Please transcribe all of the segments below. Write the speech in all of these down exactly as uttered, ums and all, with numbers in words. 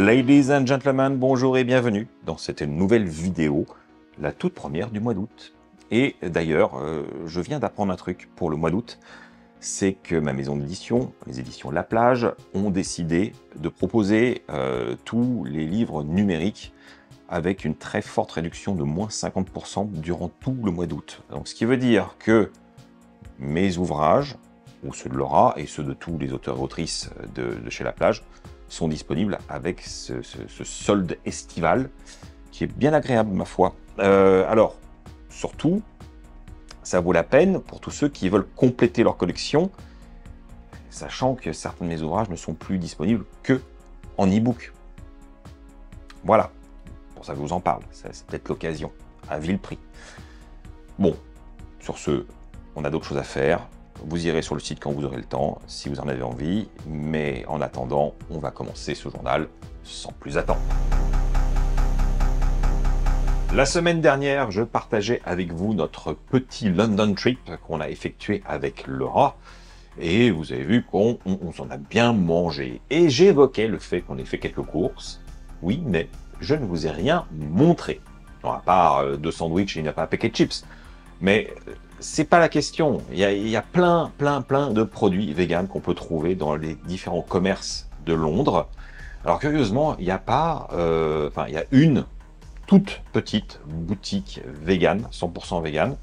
Ladies and gentlemen, bonjour et bienvenue dans cette nouvelle vidéo, la toute première du mois d'août. Et d'ailleurs, euh, je viens d'apprendre un truc pour le mois d'août, c'est que ma maison d'édition, les éditions La Plage, ont décidé de proposer euh, tous les livres numériques avec une très forte réduction de moins cinquante pour cent durant tout le mois d'août. Donc, ce qui veut dire que mes ouvrages, ou ceux de Laura et ceux de tous les auteurs et autrices de, de chez La Plage, sont disponibles avec ce, ce, ce solde estival qui est bien agréable, ma foi. Euh, alors, surtout, ça vaut la peine pour tous ceux qui veulent compléter leur collection, sachant que certains de mes ouvrages ne sont plus disponibles que en e-book. Voilà, pour ça que je vous en parle, c'est peut-être l'occasion, à vil prix. Bon, sur ce, on a d'autres choses à faire. Vous irez sur le site quand vous aurez le temps, si vous en avez envie. Mais en attendant, on va commencer ce journal sans plus attendre. La semaine dernière, je partageais avec vous notre petit London trip qu'on a effectué avec Laura. Et vous avez vu qu'on s'en a bien mangé. Et j'évoquais le fait qu'on ait fait quelques courses. Oui, mais je ne vous ai rien montré. Non, à part deux sandwichs et un paquet de chips. Mais c'est pas la question. Il y a, il y a plein, plein, plein de produits véganes qu'on peut trouver dans les différents commerces de Londres. Alors curieusement, il y a pas, euh, enfin, il y a une toute petite boutique végane, cent pour cent végane,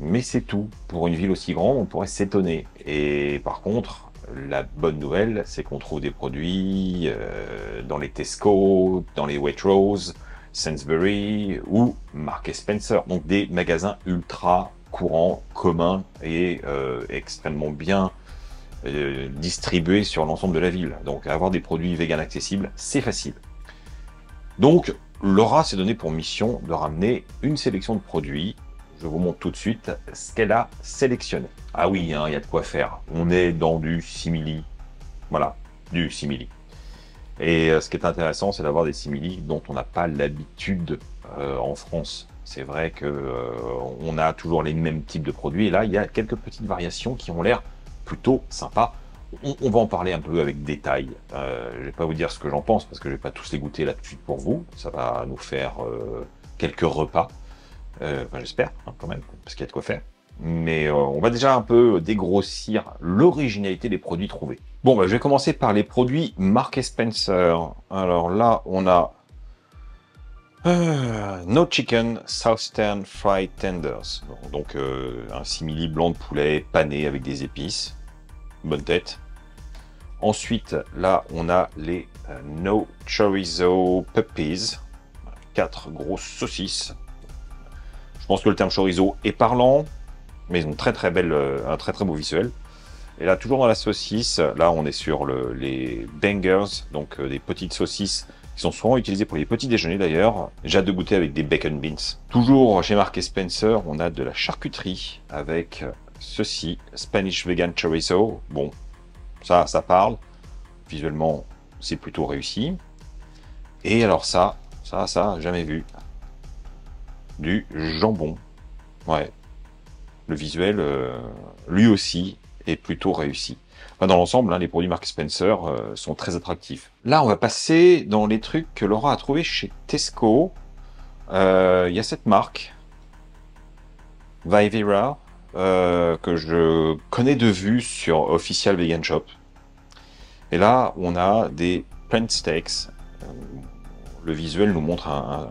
mais c'est tout. Pour une ville aussi grande, on pourrait s'étonner. Et par contre, la bonne nouvelle, c'est qu'on trouve des produits euh, dans les Tesco, dans les Waitrose, Sainsbury ou Marks et Spencer, donc des magasins ultra courants, communs et euh, extrêmement bien euh, distribués sur l'ensemble de la ville. Donc avoir des produits vegan accessibles, c'est facile. Donc Laura s'est donné pour mission de ramener une sélection de produits. Je vous montre tout de suite ce qu'elle a sélectionné. Ah oui, il hein, y a de quoi faire. On est dans du simili, voilà, du simili. Et ce qui est intéressant, c'est d'avoir des simili dont on n'a pas l'habitude euh, en France. C'est vrai que euh, on a toujours les mêmes types de produits. Et là, il y a quelques petites variations qui ont l'air plutôt sympas. On, on va en parler un peu avec détail. Euh, je ne vais pas vous dire ce que j'en pense parce que je ne vais pas tous les goûter là tout de suite pour vous. Ça va nous faire euh, quelques repas. Euh, enfin, j'espère hein, quand même, parce qu'il y a de quoi faire. Mais euh, on va déjà un peu dégrossir l'originalité des produits trouvés. Bon, bah, je vais commencer par les produits Marks et Spencer. Alors là, on a euh, No Chicken Southern Fried Tenders. Bon, donc euh, un simili blanc de poulet pané avec des épices. Bonne tête. Ensuite, là, on a les euh, No Chorizo Puppies. Quatre grosses saucisses. Je pense que le terme chorizo est parlant. Mais ils ont très très belle, un très très beau visuel. Et là, toujours dans la saucisse, là on est sur le, les bangers, donc euh, des petites saucisses qui sont souvent utilisées pour les petits déjeuners d'ailleurs. J'ai hâte de goûter avec des bacon beans. Toujours chez Marks et Spencer, on a de la charcuterie avec ceci, Spanish Vegan Chorizo. Bon, ça, ça parle. Visuellement, c'est plutôt réussi. Et alors ça, ça, ça, jamais vu. Du jambon. Ouais. Le visuel, euh, lui aussi, est plutôt réussi. Enfin, dans l'ensemble, hein, les produits Marks et Spencer euh, sont très attractifs. Là, on va passer dans les trucs que Laura a trouvé chez Tesco. Il euh, y a cette marque, Vivera, euh, que je connais de vue sur Official Vegan Shop. Et là, on a des plant steaks. Euh, le visuel nous montre un, un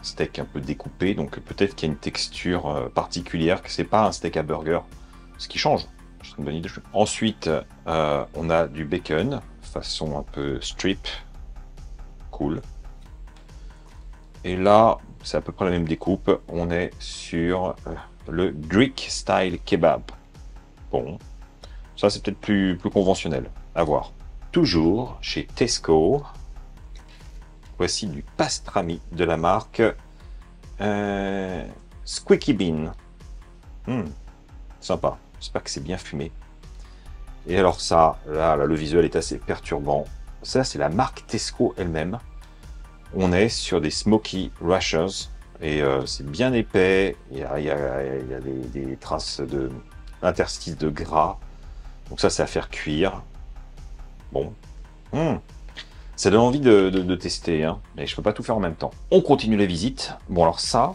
steak un peu découpé, donc peut-être qu'il y a une texture particulière, que c'est pas un steak à burger, ce qui change. Je serais une bonne idée. Ensuite, euh, on a du bacon, façon un peu strip, cool. Et là, c'est à peu près la même découpe, on est sur le Greek style kebab. Bon, ça c'est peut-être plus, plus conventionnel, à voir. Toujours chez Tesco, voici du pastrami de la marque euh, Squeaky Bean. Hmm, sympa. J'espère que c'est bien fumé. Et alors ça, là, là, le visuel est assez perturbant. Ça, c'est la marque Tesco elle-même. On est sur des smoky rashers. Et euh, c'est bien épais. Il y a, il y a, il y a des, des traces de interstices de gras. Donc ça, c'est à faire cuire. Bon. Hmm. Ça donne envie de, de, de tester, hein, mais je peux pas tout faire en même temps. On continue les visites. Bon, alors ça,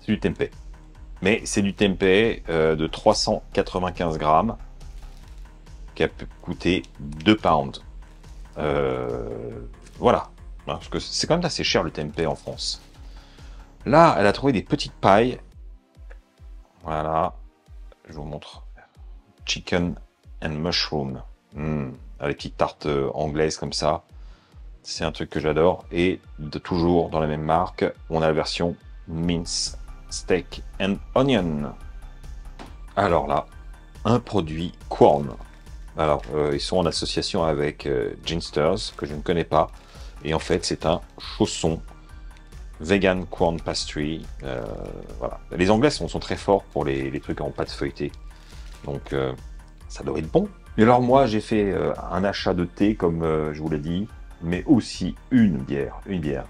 c'est du tempeh. Mais c'est du tempeh euh, de trois cent quatre-vingt-quinze grammes qui a pu coûter deux pounds. Euh, voilà. Parce que c'est quand même assez cher le tempeh en France. Là, elle a trouvé des petites pailles. Voilà. Je vous montre. Chicken and mushroom. Mmh. Les petites tartes anglaises comme ça. C'est un truc que j'adore. Et de, toujours dans la même marque, on a la version mince steak and onion. Alors là, un produit Quorn. Alors, euh, ils sont en association avec euh, Ginsters, que je ne connais pas. Et en fait, c'est un chausson vegan Quorn pastry. Euh, voilà. Les Anglais sont, sont très forts pour les, les trucs en pâte feuilletée. Donc, euh, ça doit être bon. Et alors moi, j'ai fait euh, un achat de thé, comme euh, je vous l'ai dit, mais aussi une bière, une bière.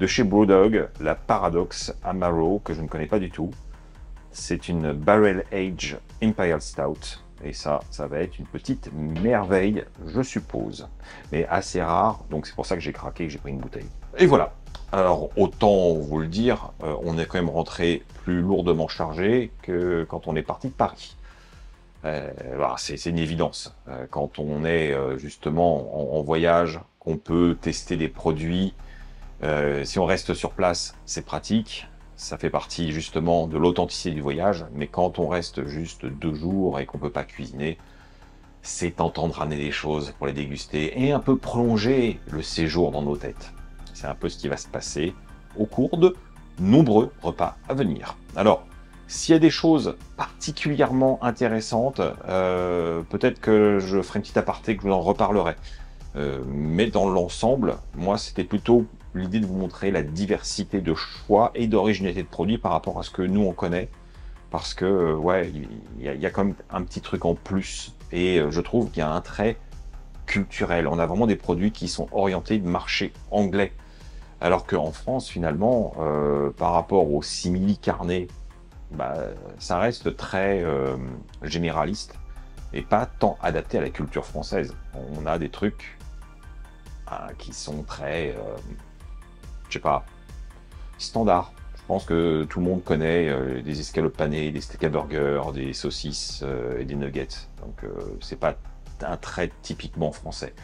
De chez BrewDog, la Paradox Amaro, que je ne connais pas du tout. C'est une Barrel Age Imperial Stout. Et ça, ça va être une petite merveille, je suppose. Mais assez rare, donc c'est pour ça que j'ai craqué et que j'ai pris une bouteille. Et voilà. Alors, autant vous le dire, euh, on est quand même rentré plus lourdement chargé que quand on est parti de Paris. Euh, bah, c'est une évidence. Euh, quand on est euh, justement en, en voyage, qu'on peut tester des produits, euh, si on reste sur place, c'est pratique. Ça fait partie justement de l'authenticité du voyage, mais quand on reste juste deux jours et qu'on ne peut pas cuisiner, c'est tentant de ramener des choses pour les déguster et un peu prolonger le séjour dans nos têtes. C'est un peu ce qui va se passer au cours de nombreux repas à venir. Alors, s'il y a des choses particulièrement intéressantes, euh, peut-être que je ferai une petite aparté que je vous en reparlerai. Euh, mais dans l'ensemble, moi, c'était plutôt l'idée de vous montrer la diversité de choix et d'originalité de produits par rapport à ce que nous on connaît, parce que ouais, il y, y a quand même un petit truc en plus, et je trouve qu'il y a un trait culturel. On a vraiment des produits qui sont orientés de marché anglais, alors qu'en France finalement, euh, par rapport aux simili carnés, bah, ça reste très euh, généraliste et pas tant adapté à la culture française. On a des trucs hein, qui sont très euh, je sais pas, standard. Je pense que tout le monde connaît euh, des escalopes panées, des steak à burger, des saucisses euh, et des nuggets. Donc euh, c'est pas un trait typiquement français.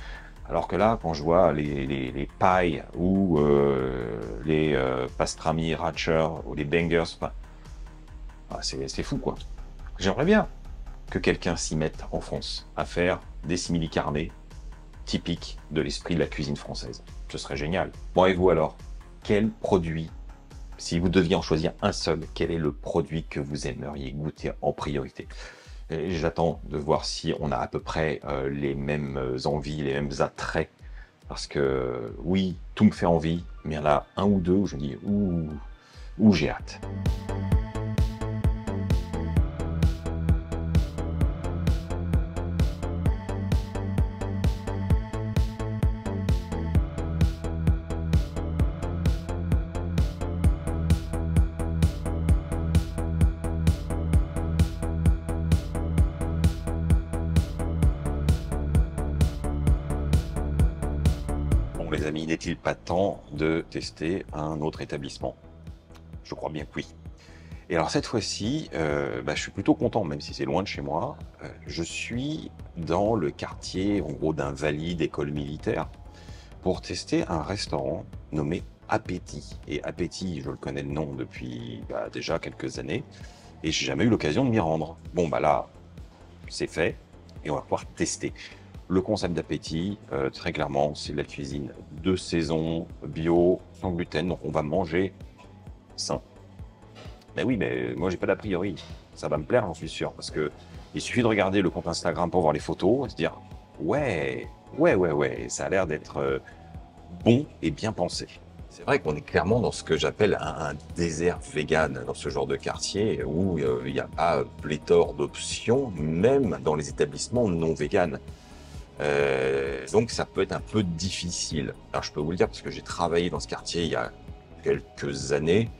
Alors que là, quand je vois les, les, les pailles ou euh, les euh, pastrami ratcher ou les bangers, enfin, c'est fou quoi. J'aimerais bien que quelqu'un s'y mette en France à faire des simili carnés typiques de l'esprit de la cuisine française. Ce serait génial. Bon, et vous alors ? Quel produit, si vous deviez en choisir un seul, quel est le produit que vous aimeriez goûter en priorité? J'attends de voir si on a à peu près euh, les mêmes envies, les mêmes attraits. Parce que oui, tout me fait envie, mais il y en a un ou deux où je me dis « Ouh, ouh j'ai hâte ». Les amis, n'est-il pas temps de tester un autre établissement? Je crois bien que oui. Et alors cette fois-ci, euh, bah, je suis plutôt content, même si c'est loin de chez moi. Euh, je suis dans le quartier, en gros, d'Invalides, école militaire, pour tester un restaurant nommé Apéti. Et Apéti, je le connais de nom depuis bah, déjà quelques années, et j'ai jamais eu l'occasion de m'y rendre. Bon, bah là, c'est fait, et on va pouvoir tester. Le concept d'Apéti, euh, très clairement, c'est de la cuisine de saison, bio, sans gluten. Donc on va manger sain. Mais oui, mais moi j'ai pas d'a priori. Ça va me plaire, j'en suis sûr, parce que il suffit de regarder le compte Instagram pour voir les photos et se dire ouais, ouais, ouais, ouais, ça a l'air d'être euh, bon et bien pensé. C'est vrai qu'on est clairement dans ce que j'appelle un, un désert vegan, dans ce genre de quartier où il euh, n'y a pas pléthore d'options, même dans les établissements non véganes. Euh, donc ça peut être un peu difficile. Alors je peux vous le dire parce que j'ai travaillé dans ce quartier il y a quelques années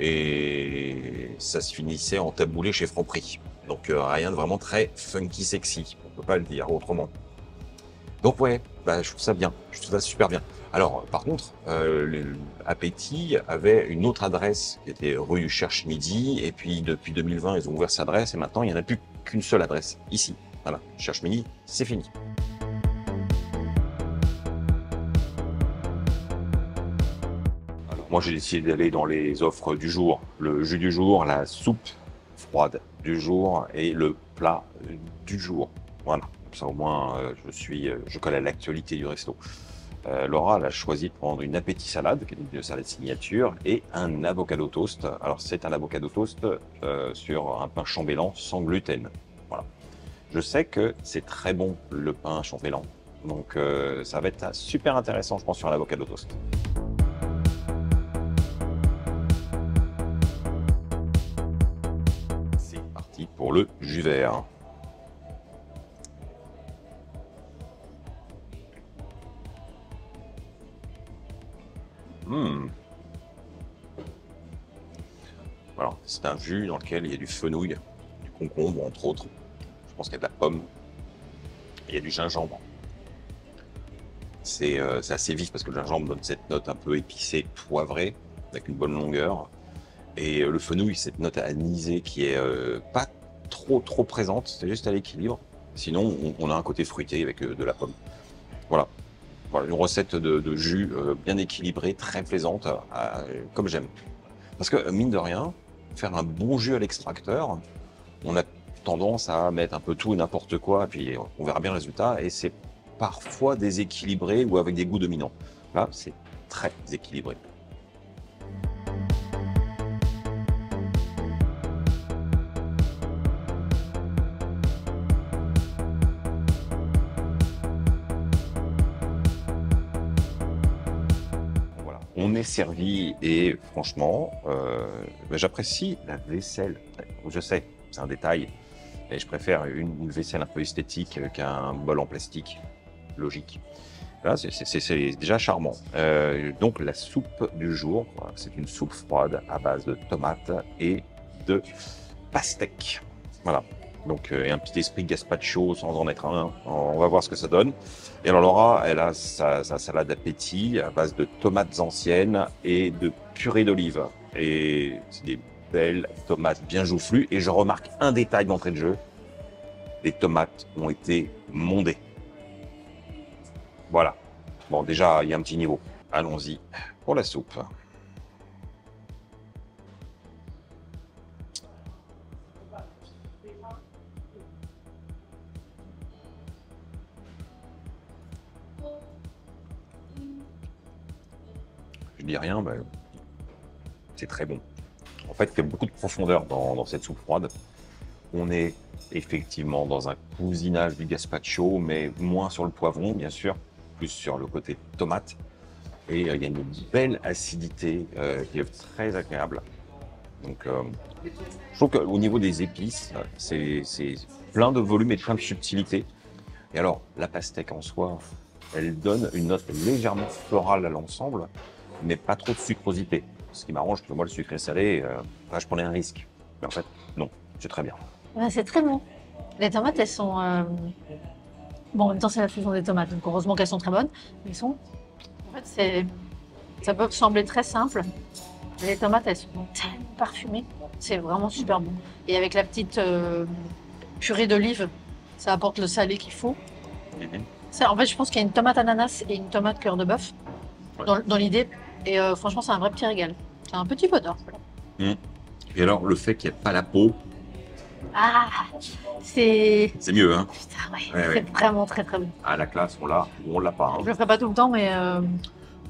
et ça se finissait en taboulé chez Franprix. Donc euh, rien de vraiment très funky sexy, on peut pas le dire autrement. Donc ouais, bah, je trouve ça bien, je trouve ça super bien. Alors par contre, euh, Apéti avait une autre adresse qui était rue Cherche Midi, et puis depuis deux mille vingt, ils ont ouvert cette adresse, et maintenant il n'y en a plus qu'une seule adresse, ici. Voilà, Cherche Midi, c'est fini. Alors moi j'ai décidé d'aller dans les offres du jour, le jus du jour, la soupe froide du jour et le plat du jour. Voilà, comme ça au moins euh, je suis, euh, je colle à l'actualité du resto. Euh, Laura elle a choisi de prendre une Apéti salade, qui est une salade signature, et un avocado toast. Alors c'est un avocado toast euh, sur un pain chambellan sans gluten. Voilà. Je sais que c'est très bon le pain chambellan, donc euh, ça va être super intéressant je pense sur l'avocado toast. C'est parti pour le jus vert. Mmh. Alors, c'est un jus dans lequel il y a du fenouil, du concombre entre autres, je pense qu'il y a de la pomme, et il y a du gingembre. C'est euh, assez vif parce que le gingembre donne cette note un peu épicée, poivrée, avec une bonne longueur. Et euh, le fenouil, cette note anisée qui est euh, pas trop trop présente, c'est juste à l'équilibre. Sinon, on, on a un côté fruité avec euh, de la pomme. Voilà. Voilà, une recette de, de jus euh, bien équilibrée, très plaisante, euh, comme j'aime. Parce que, mine de rien, faire un bon jus à l'extracteur, on a tendance à mettre un peu tout et n'importe quoi, et puis on verra bien le résultat, et c'est parfois déséquilibré ou avec des goûts dominants. Là, c'est très équilibré. On est servi et franchement, euh, ben j'apprécie la vaisselle. Je sais, c'est un détail, mais je préfère une, une vaisselle un peu esthétique qu'un bol en plastique. Logique. Là, c'est déjà charmant. Euh, donc la soupe du jour, c'est une soupe froide à base de tomates et de pastèques. Voilà. Donc euh, et un petit esprit gazpacho sans en être un, on va voir ce que ça donne. Et alors Laura, elle a sa, sa salade Apéti à base de tomates anciennes et de purée d'olive. Et c'est des belles tomates bien joufflues. Et je remarque un détail d'entrée de jeu, les tomates ont été mondées. Voilà, bon déjà il y a un petit niveau. Allons-y pour la soupe. Je dis rien, ben, c'est très bon. En fait, il y a beaucoup de profondeur dans, dans cette soupe froide. On est effectivement dans un cousinage du gazpacho, mais moins sur le poivron, bien sûr, plus sur le côté tomate. Et euh, il y a une belle acidité euh, qui est très agréable. Donc, euh, je trouve qu'au niveau des épices, c'est plein de volume et plein de subtilité. Et alors, la pastèque en soi, elle donne une note légèrement florale à l'ensemble, mais pas trop de sucrosité, ce qui m'arrange parce que moi le sucré salé, euh, enfin, je prenais un risque, mais en fait non, c'est très bien. Ouais, c'est très bon. Les tomates elles sont, euh... bon en même temps c'est la fusion des tomates, donc heureusement qu'elles sont très bonnes, elles sont, en fait ça peut sembler très simple, mais les tomates elles sont tellement parfumées, c'est vraiment super bon. Et avec la petite euh, purée d'olive, ça apporte le salé qu'il faut. Mmh. Ça, en fait je pense qu'il y a une tomate ananas et une tomate cœur de bœuf, ouais, dans, dans l'idée. Et euh, franchement, c'est un vrai petit régal. C'est un petit peu d'or. Mmh. Et alors, le fait qu'il n'y ait pas la peau. Ah, c'est. C'est mieux, hein. Putain, ouais, ouais, c'est ouais. Vraiment très, très bon. Ah, la classe, on l'a ou on l'a pas. Hein. Je le ferai pas tout le temps, mais euh,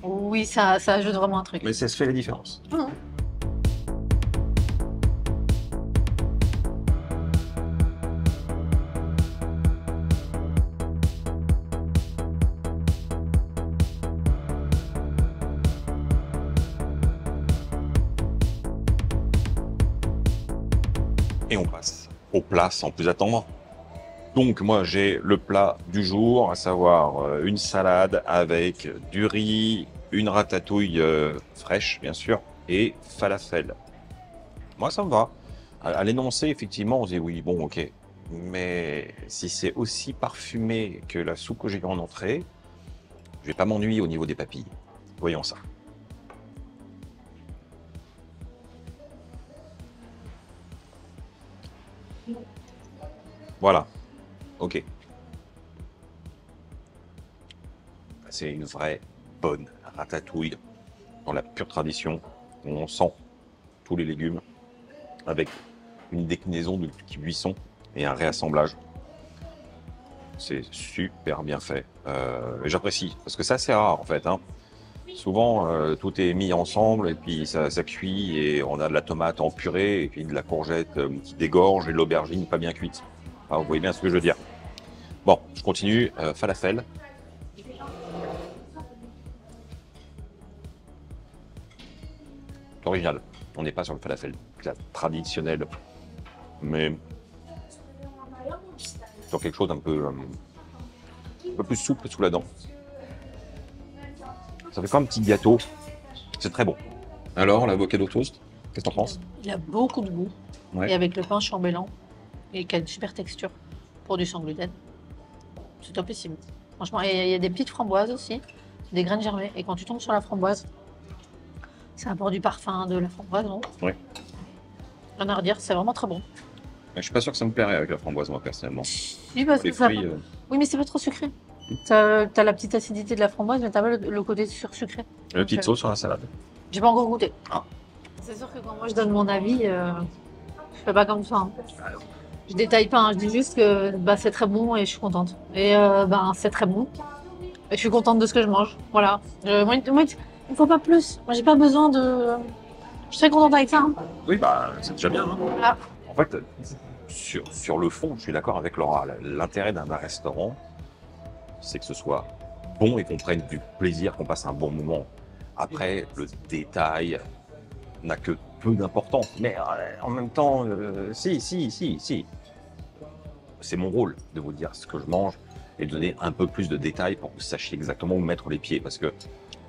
oui, ça, ça ajoute vraiment un truc. Mais ça se fait la différence. Mmh. Et on passe au plat sans plus attendre. Donc moi j'ai le plat du jour, à savoir une salade avec du riz, une ratatouille euh, fraîche bien sûr, et falafel. Moi ça me va. À, à l'énoncé effectivement on se dit oui bon ok, mais si c'est aussi parfumé que la soupe que j'ai en entrée, Je vais pas m'ennuyer au niveau des papilles. Voyons ça. Voilà. Ok. C'est une vraie bonne ratatouille dans la pure tradition. On sent tous les légumes avec une déclinaison de cuisson et un réassemblage. C'est super bien fait. Euh, J'apprécie parce que ça c'est rare en fait. Hein. Souvent euh, tout est mis ensemble et puis ça, ça cuit et on a de la tomate en purée et puis de la courgette euh, qui dégorge et l'aubergine pas bien cuite. Ah, vous voyez bien ce que je veux dire. Bon, je continue. Euh, falafel. Original. On n'est pas sur le falafel traditionnel, mais sur quelque chose d'un peu, un peu plus souple sous la dent. Ça fait comme un petit gâteau. C'est très bon. Alors, l'avocado toast, qu'est-ce que t'en penses? Il a beaucoup de goût. Ouais. Et avec le pain chambellan, il a une super texture pour du sans gluten. C'est topissime. Franchement, il y a des petites framboises aussi, des graines germées. Et quand tu tombes sur la framboise, ça apporte du parfum, de la framboise, non? Oui. Rien à redire, c'est vraiment très bon. Mais je suis pas sûr que ça me plairait avec la framboise, moi, personnellement. Oui, parce que fruits, ça... euh... oui mais c'est pas trop sucré. Tu as, as la petite acidité de la framboise, mais tu as pas le, le côté sursucré. La petite sauce euh... sur la salade. J'ai pas encore goûté. Ah. C'est sûr que quand moi je donne mon avis, euh, je fais pas comme ça. Hein. Je détaille pas, hein. Je dis juste que bah, c'est très bon et je suis contente. Et euh, bah, c'est très bon. Et je suis contente de ce que je mange. Voilà. Euh, moi, moi, il ne faut pas plus. Moi, j'ai pas besoin de. Je serais contente avec ça. Hein. Oui, bah, c'est déjà bien. Hein. Voilà. En fait, sur, sur le fond, je suis d'accord avec Laura. L'intérêt d'un restaurant, c'est que ce soit bon et qu'on prenne du plaisir, qu'on passe un bon moment. Après, le détail n'a que peu d'importance. Mais en même temps, euh, si, si, si, si. C'est mon rôle de vous dire ce que je mange et de donner un peu plus de détails pour que vous sachiez exactement où mettre les pieds. Parce que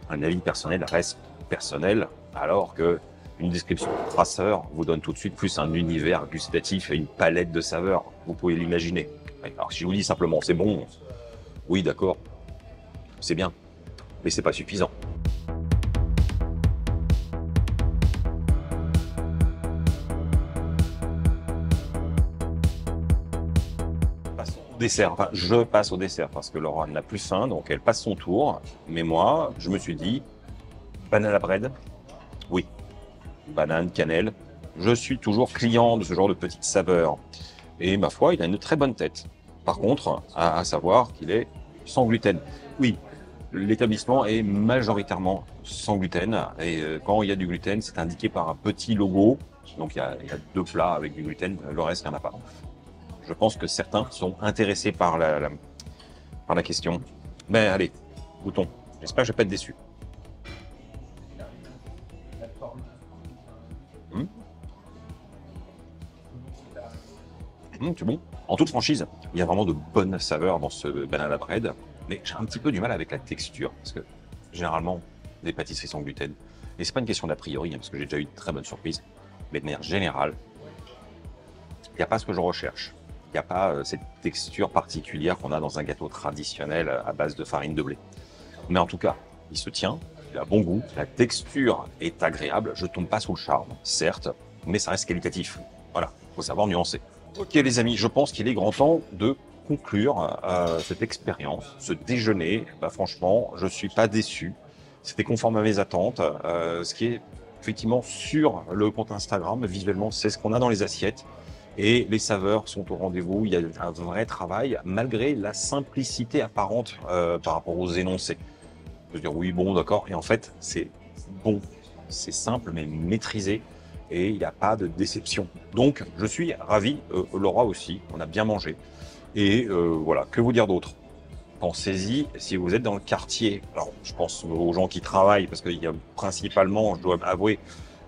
un avis personnel reste personnel, alors que une description de traceur vous donne tout de suite plus un univers gustatif et une palette de saveurs. Vous pouvez l'imaginer. Alors si je vous dis simplement c'est bon, oui d'accord, c'est bien, mais c'est pas suffisant. Dessert, enfin je passe au dessert parce que Laura n'a plus faim donc elle passe son tour, mais moi je me suis dit banana bread, oui, banane, cannelle, je suis toujours client de ce genre de petites saveurs et ma foi il a une très bonne tête, par contre à, à savoir qu'il est sans gluten. Oui, l'établissement est majoritairement sans gluten et quand il y a du gluten c'est indiqué par un petit logo, donc il y a, il y a deux plats avec du gluten, le reste il n'y en a pas. Je pense que certains sont intéressés par la, la, par la question. Mais allez, goûtons. J'espère que je ne vais pas être déçu. Mmh. Mmh, c'est bon. En toute franchise, il y a vraiment de bonnes saveurs dans ce banana bread. Mais j'ai un petit peu du mal avec la texture. Parce que généralement, des pâtisseries sans gluten. Et ce n'est pas une question d'a priori, parce que j'ai déjà eu de très bonnes surprises. Mais de manière générale, il n'y a pas ce que je recherche. Il n'y a pas cette texture particulière qu'on a dans un gâteau traditionnel à base de farine de blé. Mais en tout cas, il se tient, il a bon goût, la texture est agréable, je ne tombe pas sous le charme, certes, mais ça reste qualitatif. Voilà, il faut savoir nuancer. Ok les amis, je pense qu'il est grand temps de conclure euh, cette expérience, ce déjeuner. Bah, franchement, je ne suis pas déçu, c'était conforme à mes attentes. Euh, ce qui est effectivement sur le compte Instagram, visuellement, c'est ce qu'on a dans les assiettes. Et les saveurs sont au rendez-vous, il y a un vrai travail, malgré la simplicité apparente euh, par rapport aux énoncés. On peut se dire oui, bon, d'accord, et en fait, c'est bon, c'est simple, mais maîtrisé, et il n'y a pas de déception. Donc, je suis ravi, euh, Laura aussi, on a bien mangé. Et euh, voilà, que vous dire d'autre? Pensez-y, si vous êtes dans le quartier, alors je pense aux gens qui travaillent, parce qu'il y a principalement, je dois avouer,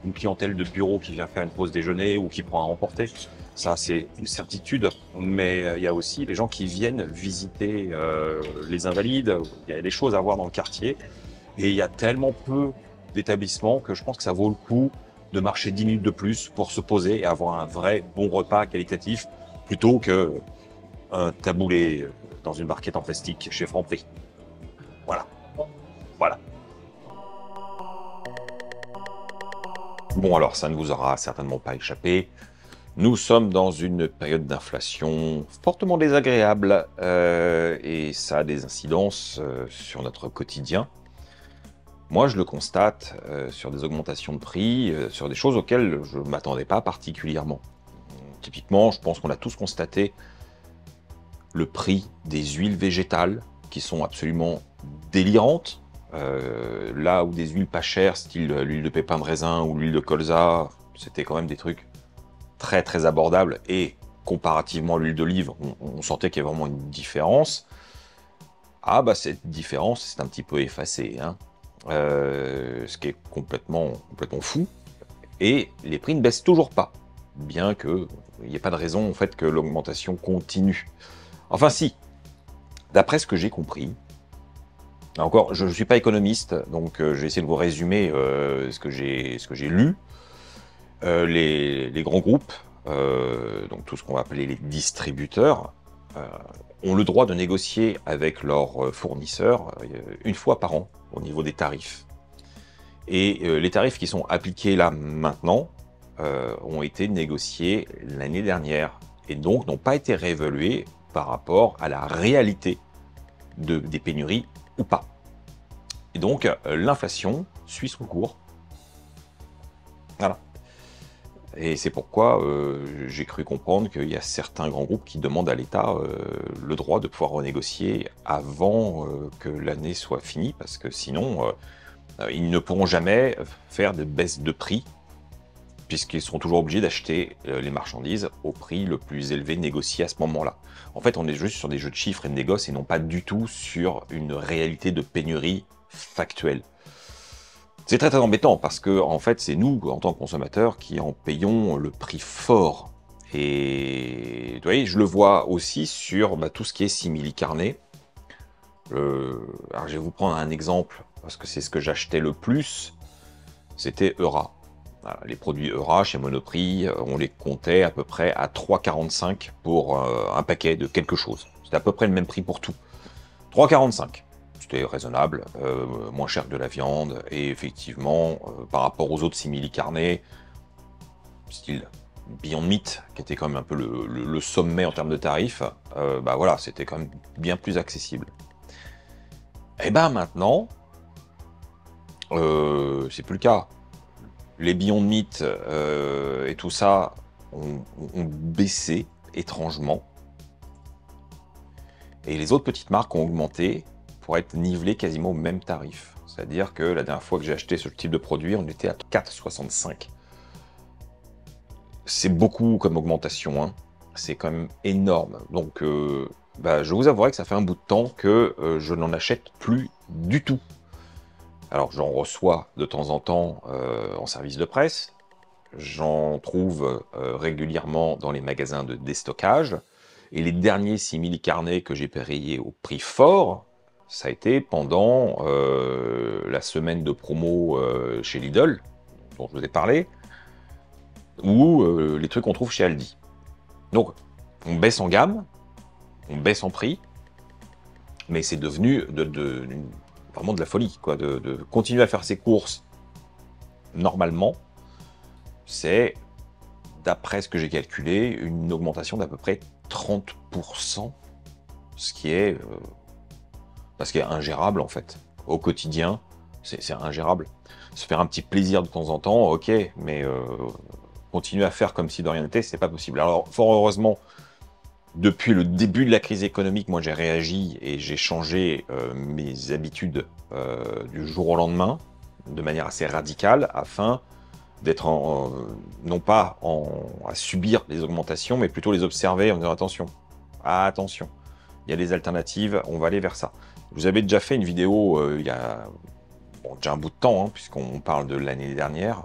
une clientèle de bureau qui vient faire une pause déjeuner ou qui prend à emporter. Ça, c'est une certitude, mais il y a aussi les gens qui viennent visiter euh, les Invalides. Il y a des choses à voir dans le quartier et il y a tellement peu d'établissements que je pense que ça vaut le coup de marcher dix minutes de plus pour se poser et avoir un vrai bon repas qualitatif plutôt qu'un taboulé dans une barquette en plastique chez Franprix. Voilà. Voilà. Bon alors, ça ne vous aura certainement pas échappé. Nous sommes dans une période d'inflation fortement désagréable euh, et ça a des incidences euh, sur notre quotidien. Moi, je le constate euh, sur des augmentations de prix, euh, sur des choses auxquelles je ne m'attendais pas particulièrement. Typiquement, je pense qu'on a tous constaté le prix des huiles végétales qui sont absolument délirantes. Euh, là où des huiles pas chères, style l'huile de pépins de raisin ou l'huile de colza, c'était quand même des trucs très très abordables. Et comparativement à l'huile d'olive, on, on sentait qu'il y avait vraiment une différence. Ah bah cette différence, c'est un petit peu effacée, hein. Euh, ce qui est complètement, complètement fou. Et les prix ne baissent toujours pas, bien qu'il n'y ait pas de raison en fait que l'augmentation continue. Enfin si, d'après ce que j'ai compris, encore, je ne suis pas économiste, donc euh, je vais essayer de vous résumer euh, ce que j'ai ce que j'ai lu. Euh, les, les grands groupes, euh, donc tout ce qu'on va appeler les distributeurs, euh, ont le droit de négocier avec leurs fournisseurs euh, une fois par an au niveau des tarifs. Et euh, les tarifs qui sont appliqués là maintenant euh, ont été négociés l'année dernière et donc n'ont pas été réévalués par rapport à la réalité de, des pénuries ou pas. Et donc, euh, l'inflation suit son cours. Voilà. Et c'est pourquoi euh, j'ai cru comprendre qu'il y a certains grands groupes qui demandent à l'État euh, le droit de pouvoir renégocier avant euh, que l'année soit finie, parce que sinon, euh, ils ne pourront jamais faire de baisse de prix, puisqu'ils seront toujours obligés d'acheter euh, les marchandises au prix le plus élevé négocié à ce moment-là. En fait, on est juste sur des jeux de chiffres et de négoces et non pas du tout sur une réalité de pénurie factuelle. C'est très très embêtant parce que en fait, c'est nous, en tant que consommateurs, qui en payons le prix fort. Et vous voyez, je le vois aussi sur bah, tout ce qui est simili-carné. Euh, alors, je vais vous prendre un exemple, parce que c'est ce que j'achetais le plus. C'était Heura. Voilà, les produits Heura chez Monoprix, on les comptait à peu près à trois quarante-cinq pour euh, un paquet de quelque chose. C'était à peu près le même prix pour tout. trois quarante-cinq, c'était raisonnable, euh, moins cher que de la viande. Et effectivement, euh, par rapport aux autres simili-carnés, style Beyond Meat, qui était quand même un peu le, le, le sommet en termes de tarifs, euh, bah voilà, c'était quand même bien plus accessible. Et ben maintenant, euh, c'est plus le cas. Les Beyond Meat euh, et tout ça ont, ont baissé étrangement. Et les autres petites marques ont augmenté pour être nivelées quasiment au même tarif. C'est-à-dire que la dernière fois que j'ai acheté ce type de produit, on était à quatre soixante-cinq. C'est beaucoup comme augmentation, hein. C'est quand même énorme. Donc, euh, bah, je vous avouerai que ça fait un bout de temps que euh, je n'en achète plus du tout. Alors, j'en reçois de temps en temps euh, en service de presse. J'en trouve euh, régulièrement dans les magasins de déstockage. Et les derniers simili-carnés que j'ai payés au prix fort, ça a été pendant euh, la semaine de promo euh, chez Lidl, dont je vous ai parlé, ou euh, les trucs qu'on trouve chez Aldi. Donc, on baisse en gamme, on baisse en prix, mais c'est devenu de... de une, vraiment de la folie, quoi, de, de continuer à faire ses courses normalement, c'est, d'après ce que j'ai calculé, une augmentation d'à peu près trente pour cent, ce qui est, euh, parce qu'il est ingérable en fait. Au quotidien, c'est ingérable. Se faire un petit plaisir de temps en temps, ok, mais euh, continuer à faire comme si de rien n'était, c'est pas possible. Alors, fort heureusement, depuis le début de la crise économique, moi j'ai réagi et j'ai changé euh, mes habitudes euh, du jour au lendemain, de manière assez radicale, afin d'être en, euh, non pas en, à subir les augmentations, mais plutôt les observer en disant attention, attention, il y a des alternatives, on va aller vers ça. Je vous avais déjà fait une vidéo euh, il y a bon, déjà un bout de temps, hein, puisqu'on parle de l'année dernière,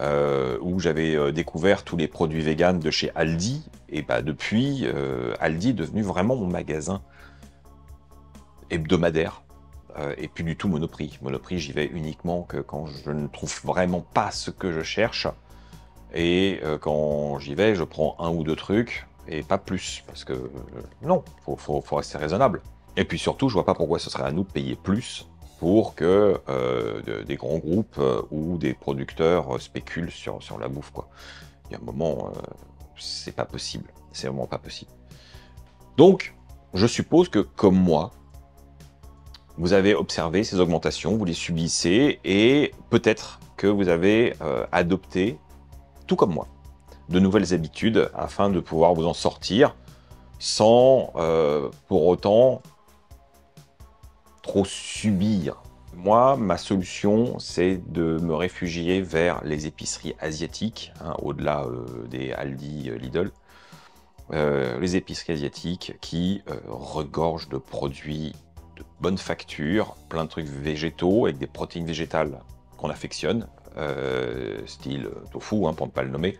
Euh, où j'avais euh, découvert tous les produits véganes de chez Aldi, et bah depuis, euh, Aldi est devenu vraiment mon magasin hebdomadaire, euh, et plus du tout Monoprix. Monoprix, j'y vais uniquement que quand je ne trouve vraiment pas ce que je cherche, et euh, quand j'y vais, je prends un ou deux trucs, et pas plus, parce que euh, non, faut, faut, faut rester raisonnable. Et puis surtout, je vois pas pourquoi ce serait à nous de payer plus pour que euh, de, des grands groupes euh, ou des producteurs euh, spéculent sur, sur la bouffe, quoi. Il y a un moment, euh, c'est pas possible. C'est vraiment pas possible. Donc, je suppose que, comme moi, vous avez observé ces augmentations, vous les subissez, et peut-être que vous avez euh, adopté, tout comme moi, de nouvelles habitudes afin de pouvoir vous en sortir sans euh, pour autant trop subir. Moi, ma solution, c'est de me réfugier vers les épiceries asiatiques, hein, au-delà euh, des Aldi, euh, Lidl. Euh, les épiceries asiatiques qui euh, regorgent de produits de bonne facture, plein de trucs végétaux avec des protéines végétales qu'on affectionne, euh, style tofu, hein, pour ne pas le nommer.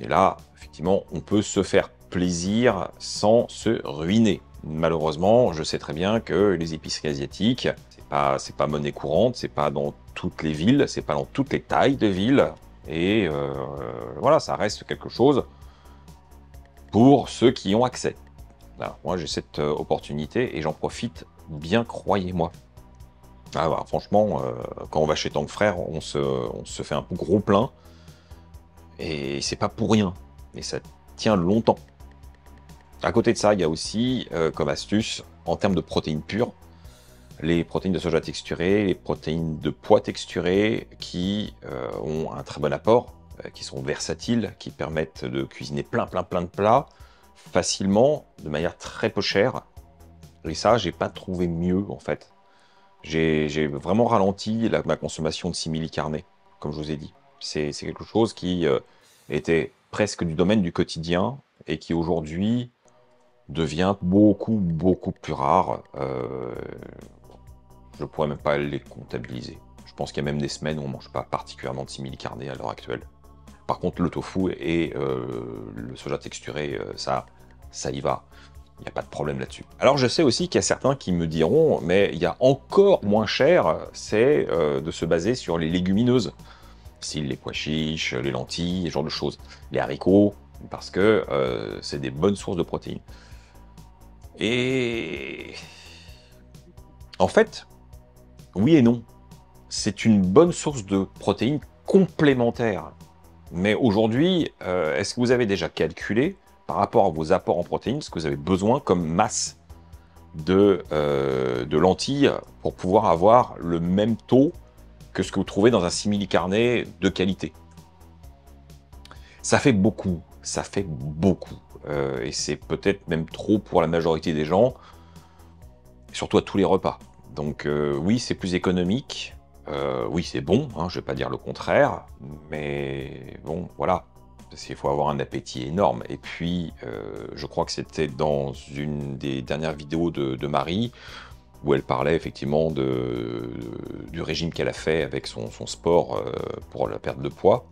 Et là, effectivement, on peut se faire plaisir sans se ruiner. Malheureusement, je sais très bien que les épiceries asiatiques, c'est pas, c'est pas monnaie courante, c'est pas dans toutes les villes, c'est pas dans toutes les tailles de villes. Et euh, voilà, ça reste quelque chose pour ceux qui y ont accès. Alors, moi, j'ai cette euh, opportunité et j'en profite bien, croyez-moi. Ah, bah, franchement, euh, quand on va chez Tang Frères, on se, on se fait un gros plein et c'est pas pour rien. Mais ça tient longtemps. À côté de ça, il y a aussi, euh, comme astuce, en termes de protéines pures, les protéines de soja texturées, les protéines de pois texturées qui euh, ont un très bon apport, qui sont versatiles, qui permettent de cuisiner plein, plein, plein de plats facilement, de manière très peu chère. Et ça, j'ai pas trouvé mieux, en fait. J'ai vraiment ralenti la, ma consommation de simili-carné, comme je vous ai dit. C'est quelque chose qui euh, était presque du domaine du quotidien et qui, aujourd'hui, devient beaucoup, beaucoup plus rare. Euh, je pourrais même pas les comptabiliser. Je pense qu'il y a même des semaines où on mange pas particulièrement de simili-carné à l'heure actuelle. Par contre, le tofu et euh, le soja texturé, euh, ça, ça y va. Il n'y a pas de problème là-dessus. Alors, je sais aussi qu'il y a certains qui me diront, mais il y a encore moins cher, c'est euh, de se baser sur les légumineuses. Style les pois chiches, les lentilles, ce genre de choses. Les haricots, parce que euh, c'est des bonnes sources de protéines. Et... en fait, oui et non. C'est une bonne source de protéines complémentaires. Mais aujourd'hui, est-ce euh, que vous avez déjà calculé par rapport à vos apports en protéines, ce que vous avez besoin comme masse de, euh, de lentilles pour pouvoir avoir le même taux que ce que vous trouvez dans un simili-carné de qualité? Ça fait beaucoup, ça fait beaucoup. Euh, et c'est peut-être même trop pour la majorité des gens, surtout à tous les repas. Donc euh, oui, c'est plus économique. Euh, oui, c'est bon, hein, je ne vais pas dire le contraire, mais bon, voilà, il faut avoir un appétit énorme. Et puis, euh, je crois que c'était dans une des dernières vidéos de, de Marie, où elle parlait effectivement de, de, du régime qu'elle a fait avec son, son sport euh, pour la perte de poids.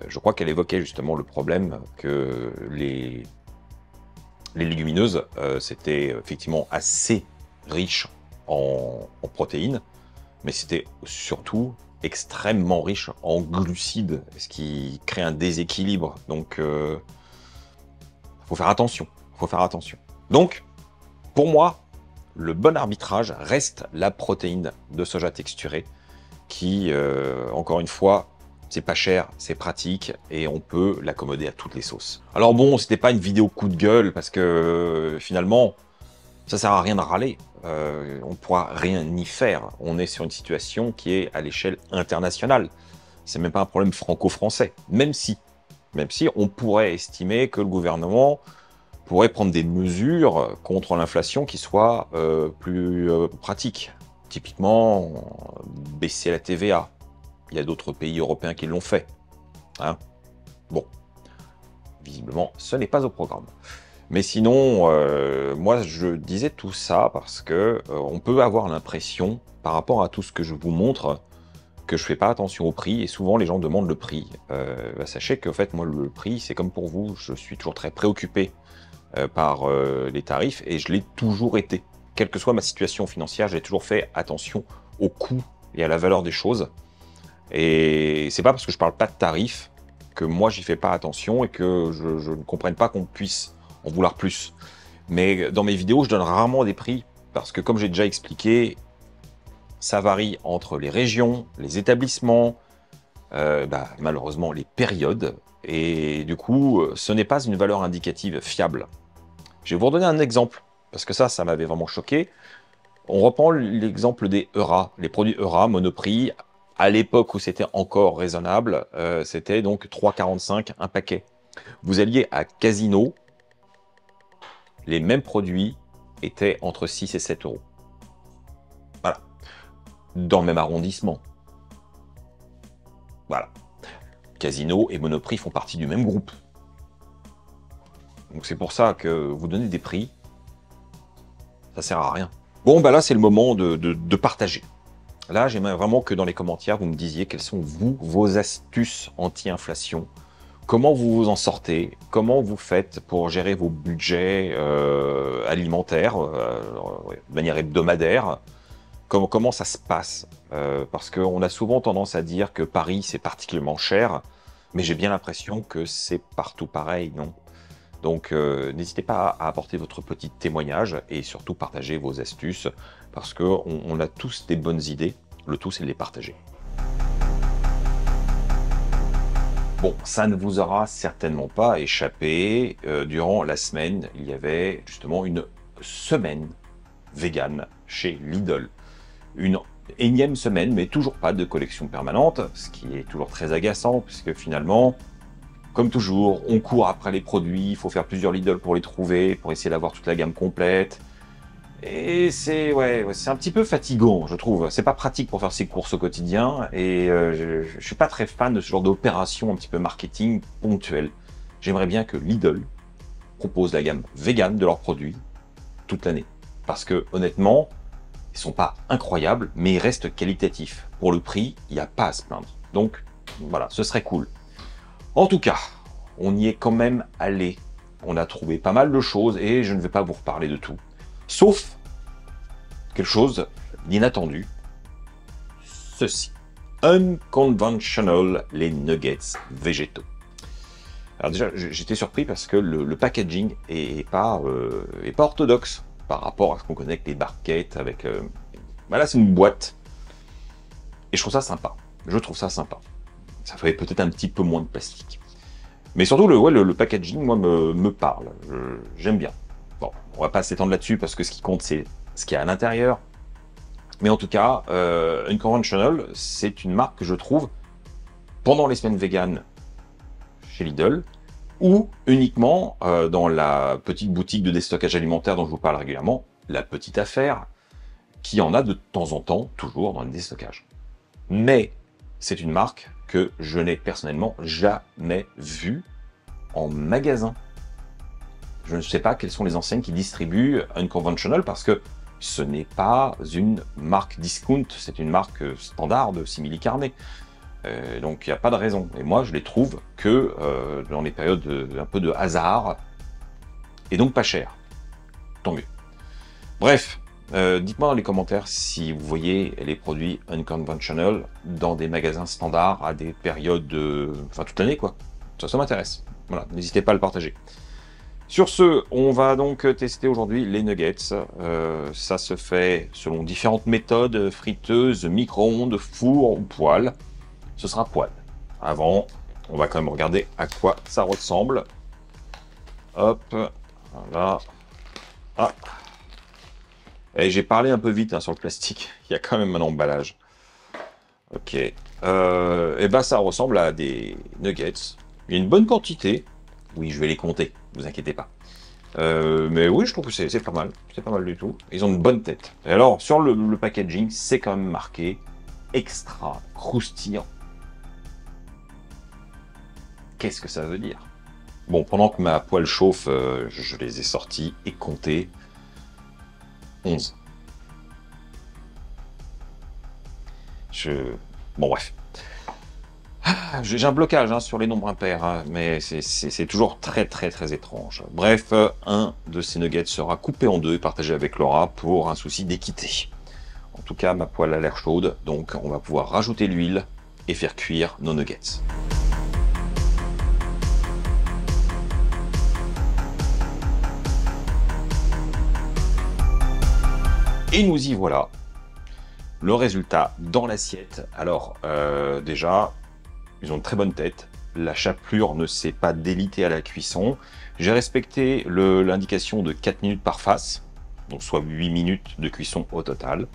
Euh, je crois qu'elle évoquait justement le problème que les, les légumineuses, euh, c'était effectivement assez riche en, en protéines, mais c'était surtout extrêmement riche en glucides, ce qui crée un déséquilibre. Donc, euh, faut faire attention, faut faire attention. Donc, pour moi, le bon arbitrage reste la protéine de soja texturée, qui, euh, encore une fois, c'est pas cher, c'est pratique, et on peut l'accommoder à toutes les sauces. Alors bon, c'était pas une vidéo coup de gueule, parce que euh, finalement, ça sert à rien de râler. Euh, on ne pourra rien y faire. On est sur une situation qui est à l'échelle internationale. C'est même pas un problème franco-français. Même si, même si on pourrait estimer que le gouvernement pourrait prendre des mesures contre l'inflation qui soient euh, plus euh, pratiques. Typiquement, baisser la T V A. Il y a d'autres pays européens qui l'ont fait. Hein? Bon, visiblement, ce n'est pas au programme. Mais sinon, euh, moi, je disais tout ça parce que euh, on peut avoir l'impression, par rapport à tout ce que je vous montre, que je fais pas attention au prix, et souvent les gens demandent le prix. Euh, bah, sachez qu'en fait, moi, le prix, c'est comme pour vous, je suis toujours très préoccupé euh, par euh, les tarifs, et je l'ai toujours été. Quelle que soit ma situation financière, j'ai toujours fait attention au coût et à la valeur des choses. Et c'est pas parce que je parle pas de tarifs que moi, j'y fais pas attention et que je, je ne comprenne pas qu'on puisse en vouloir plus. Mais dans mes vidéos, je donne rarement des prix parce que, comme j'ai déjà expliqué, Ça varie entre les régions, les établissements, euh, bah, malheureusement les périodes. Et du coup, ce n'est pas une valeur indicative fiable. Je vais vous redonner un exemple, parce que ça, ça m'avait vraiment choqué. On reprend l'exemple des Heura, les produits Heura, Monoprix. À l'époque où c'était encore raisonnable, euh, c'était donc trois quarante-cinq un paquet. Vous alliez à Casino, les mêmes produits étaient entre six et sept euros. Voilà. Dans le même arrondissement. Voilà. Casino et Monoprix font partie du même groupe. Donc c'est pour ça que vous donnez des prix, ça sert à rien. Bon, bah là, c'est le moment de, de, de partager. Là, j'aimerais vraiment que dans les commentaires, vous me disiez quelles sont, vous, vos astuces anti-inflation. Comment vous vous en sortez? Comment vous faites pour gérer vos budgets euh, alimentaires euh, de manière hebdomadaire? Comment, comment ça se passe? euh, Parce qu'on a souvent tendance à dire que Paris, c'est particulièrement cher, mais j'ai bien l'impression que c'est partout pareil, non? Donc, euh, n'hésitez pas à apporter votre petit témoignage et surtout partagez vos astuces parce qu'on on a tous des bonnes idées. Le tout, c'est de les partager. Bon, ça ne vous aura certainement pas échappé. Euh, durant la semaine, il y avait justement une semaine végane chez Lidl. Une énième semaine, mais toujours pas de collection permanente, ce qui est toujours très agaçant puisque finalement... Comme toujours, on court après les produits, il faut faire plusieurs Lidl pour les trouver, pour essayer d'avoir toute la gamme complète. Et c'est ouais, c'est un petit peu fatigant, je trouve. C'est pas pratique pour faire ses courses au quotidien et euh, je, je suis pas très fan de ce genre d'opération un petit peu marketing ponctuelle. J'aimerais bien que Lidl propose la gamme vegan de leurs produits toute l'année. Parce que honnêtement, ils sont pas incroyables, mais ils restent qualitatifs. Pour le prix, il n'y a pas à se plaindre. Donc voilà, ce serait cool. En tout cas, on y est quand même allé. On a trouvé pas mal de choses et je ne vais pas vous reparler de tout. Sauf quelque chose d'inattendu. Ceci. Unconventional, les nuggets végétaux. Alors déjà, j'étais surpris parce que le, le packaging est pas, euh, est pas orthodoxe par rapport à ce qu'on connaît avec les barquettes, avec... Euh... Voilà, c'est une boîte. Et je trouve ça sympa. Je trouve ça sympa. Ça ferait peut-être un petit peu moins de plastique. Mais surtout, le, ouais, le, le packaging, moi, me, me parle. J'aime bien. Bon, on va pas s'étendre là-dessus parce que ce qui compte, c'est ce qu'il y a à l'intérieur. Mais en tout cas, euh, Unconventional, c'est une marque que je trouve pendant les semaines véganes chez Lidl ou uniquement euh, dans la petite boutique de déstockage alimentaire dont je vous parle régulièrement, la petite affaire, qui en a de temps en temps, toujours dans le déstockage. Mais c'est une marque que je n'ai personnellement jamais vu en magasin. Je ne sais pas quelles sont les enseignes qui distribuent Unconventional parce que ce n'est pas une marque discount, c'est une marque standard de simili-carné. Euh, donc il n'y a pas de raison. Et moi, je les trouve que euh, dans les périodes de, un peu de hasard et donc pas cher. Tant mieux. Bref. Euh, dites-moi dans les commentaires si vous voyez les produits Unconventional dans des magasins standards à des périodes de... Enfin, toute l'année, quoi. Ça, ça m'intéresse. Voilà, n'hésitez pas à le partager. Sur ce, on va donc tester aujourd'hui les nuggets. Euh, ça se fait selon différentes méthodes, friteuses, micro-ondes, four ou poêle. Ce sera poêle. Avant, on va quand même regarder à quoi ça ressemble. Hop, voilà. Ah. Et j'ai parlé un peu vite hein, sur le plastique, il y a quand même un emballage. Ok, euh, et ben ça ressemble à des nuggets. Il y a une bonne quantité. Oui, je vais les compter, ne vous inquiétez pas. Euh, mais oui, je trouve que c'est pas mal, c'est pas mal du tout. Ils ont une bonne tête. Et alors, sur le, le packaging, c'est quand même marqué extra croustillant. Qu'est-ce que ça veut dire? Bon, pendant que ma poêle chauffe, euh, je les ai sortis et comptés. onze. Je... Bon, bref. Ah, j'ai un blocage hein, sur les nombres impairs, hein, mais c'est toujours très, très, très étrange. Bref, un de ces nuggets sera coupé en deux et partagé avec Laura pour un souci d'équité. En tout cas, ma poêle a l'air chaude, donc on va pouvoir rajouter l'huile et faire cuire nos nuggets. Et nous y voilà. Le résultat dans l'assiette, alors euh, déjà, ils ont de très bonne tête. La chapelure ne s'est pas délitée à la cuisson. J'ai respecté l'indication de quatre minutes par face, donc soit huit minutes de cuisson au total.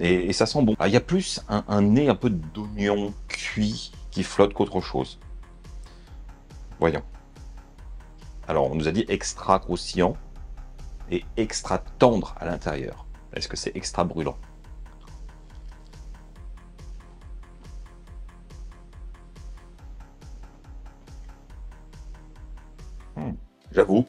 Et, et ça sent bon. Ah, y a plus un, un nez un peu d'oignon cuit qui flotte qu'autre chose. Voyons. Alors, on nous a dit extra croustillant et extra tendre à l'intérieur. Est-ce que c'est extra brûlant? Hmm. J'avoue,